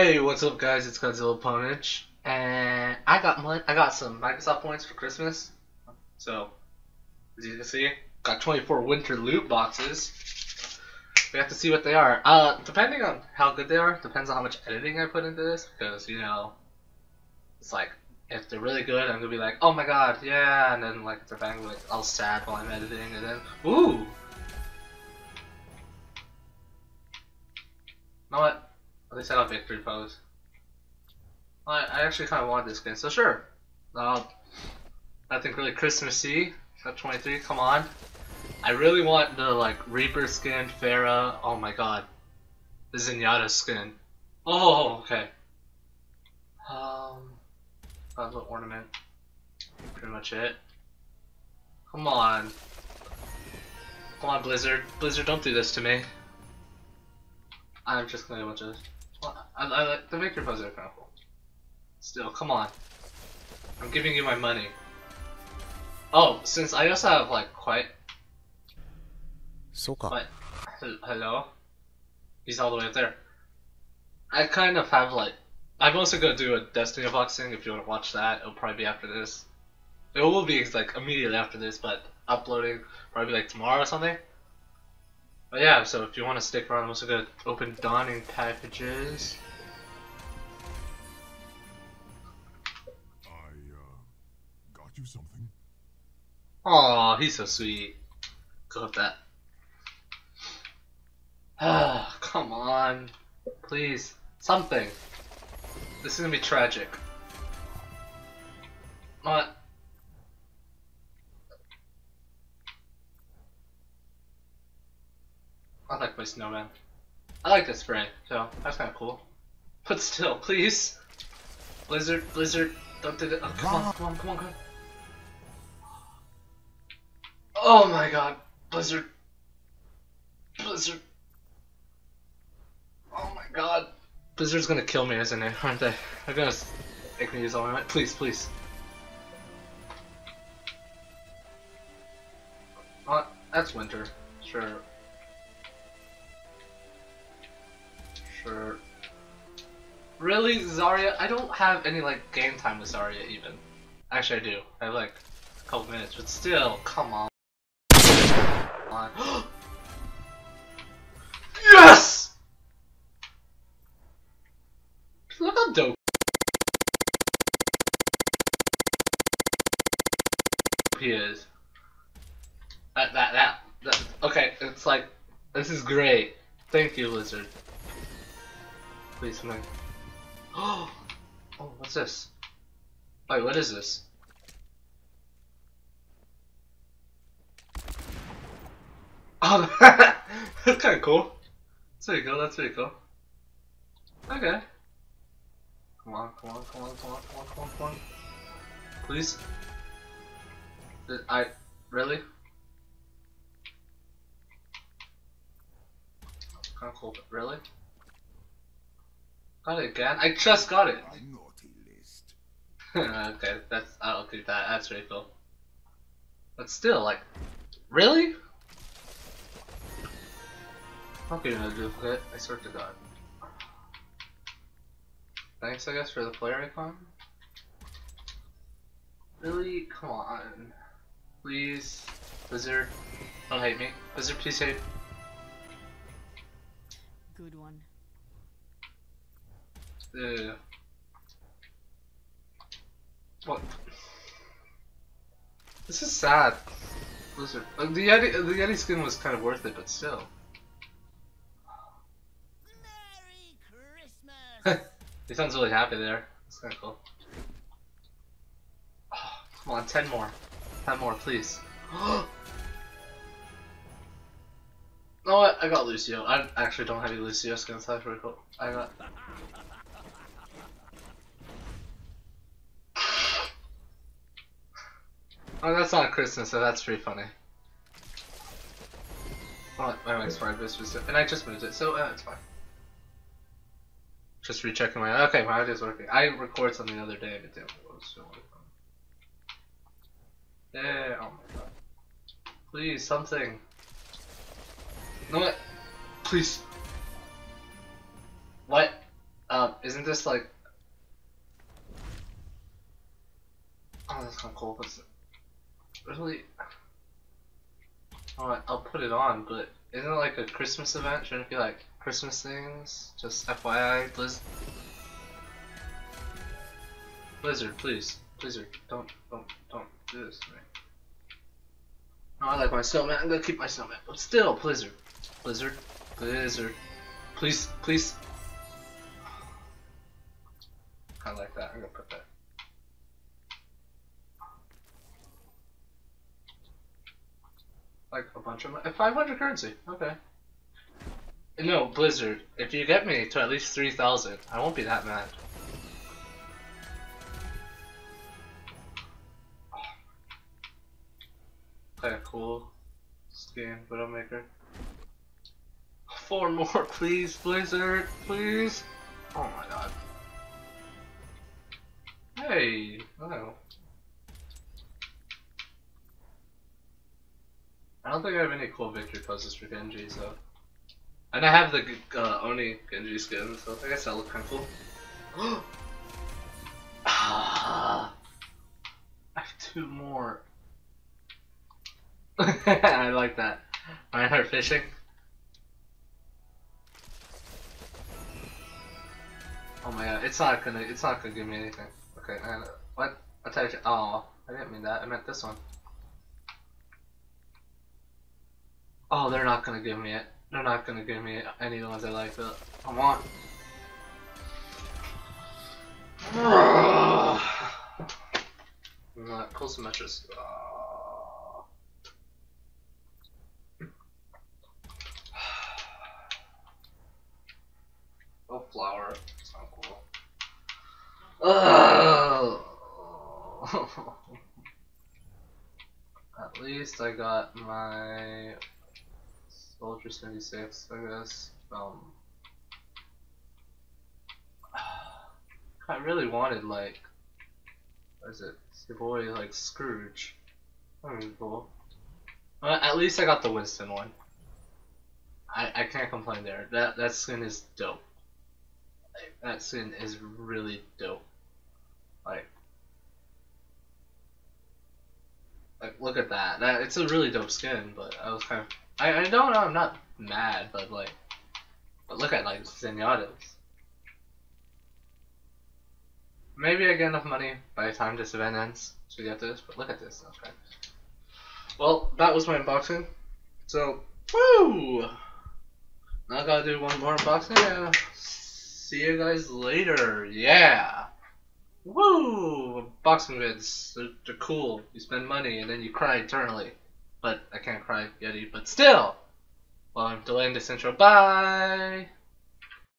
Hey, what's up, guys? It's Godzilla Ponage, and I got some Microsoft points for Christmas. So, as you can see, got 24 winter loot boxes. We have to see what they are. Depending on how good they are, depends on how much editing I put into this. Because you know, it's like if they're really good, I'm gonna be like, oh my god, yeah, and then like if they're banging, like all sad while I'm editing, and then ooh, you know what? At least I got victory pose. I actually kind of wanted this game, so sure. Nothing really Christmassy. Got 23, come on. I really want the like Reaper skin, Pharah. Oh my god, the Zenyatta skin. Oh, okay. Got a little ornament. Pretty much it. Come on. Come on, Blizzard. Blizzard, don't do this to me. I'm just gonna do a bunch of. I like the victory pose are kind of cool. Still, come on. I'm giving you my money. Oh, since I also have like quite. So cool. Hello. He's all the way up there. I kind of have like. I'm also gonna do a Destiny unboxing. If you want to watch that, it'll probably be after this. It will be like immediately after this, but uploading probably like tomorrow or something. But yeah, so if you want to stick around, I'm also going to open dawning packages. I got you something. Aw, he's so sweet. Go with that. Ah, come on. Please. Something. This is going to be tragic. Not. I like my snowman. I like this spray, so that's kind of cool. But still, please, Blizzard, don't do that. Oh, come on. Oh my god, Blizzard. Oh my god, Blizzard's gonna kill me, isn't it? Aren't they? They're gonna make me use all my might. Please. Oh, that's winter, sure. Sure. Really, Zarya? I don't have any like game time with Zarya even. Actually, I do. I have like a couple minutes, but still, come on. Yes! Look how dope. He is. That. Okay, it's like this is great. Thank you, Blizzard. Please, something. Oh, what's this? Wait, what is this? Oh, that's kind of cool. That's pretty cool. Okay. Come on. Please? Really? Kind of cool, but really? Got it again? I just got it! Okay, I'll keep that, that's pretty cool. But still, like, really? Okay, no duplicate, I swear to god. Thanks, I guess, for the player icon? Really? Come on. Please, Blizzard, don't hate me. Blizzard, please hate. Good one. What? This is sad. Blizzard. The yeti skin was kind of worth it, but still. Merry Christmas. He sounds really happy there. That's kind of cool. Oh, come on, 10 more, please. Oh, you know what? I got Lucio. I actually don't have any Lucio skins. That's pretty cool. I got. Oh, that's not Christmas, so that's pretty funny. Oh, my mic's fine, and I just moved it, so it's fine. Just rechecking my. Okay, my audio's working. I recorded something the other day, but damn, it was still working. Yeah, oh my god. Please, something. You know what? Please. What? Isn't this like... Oh, that's kind of cool, but it's really... Alright, I'll put it on, but isn't it like a Christmas event? Shouldn't it be like Christmas things? Just FYI, Blizzard, please. Blizzard, don't do this to me. Oh, I like my snowman. I'm gonna keep my snowman, but still, Blizzard. Blizzard. Blizzard. Please, please. I like that. I'm gonna put that. Like a bunch of money. 500 currency. Okay. No, Blizzard. If you get me to at least 3,000, I won't be that mad. Kinda cool game, Widowmaker. 4 more, please, Blizzard, please. Oh my god. Hey, wow. I don't think I have any cool victory poses for Genji, so. And I have the Oni Genji skin, so I guess that looks kind of cool. Ah, I have 2 more. I like that. Alright, her fishing. Oh my god, it's not gonna give me anything. Okay, and what? Attach. Oh, I didn't mean that. I meant this one. Oh, they're not gonna give me it. They're not gonna give me any of the ones I like. But I want. Pull some matches. Oh, flower. It's not cool. Oh. At least I got my Soldier 76, I guess. I really wanted, like, what is it? It's your boy, like, Scrooge. That would be cool. But at least I got the Winston one. I can't complain there. That skin is dope. That skin is really dope. Like look at that. It's a really dope skin, but I was kind of I don't know, I'm not mad, but like look at like Zenyatta's. Maybe I get enough money by the time this event ends to get this, but look at this, okay. Well, that was my unboxing. So woo! Now I gotta do one more unboxing and see you guys later. Yeah! Woo! Boxing vids. They're cool. You spend money and then you cry eternally. But I can't cry, Yeti. But still! Well, I'm delaying this intro. Bye!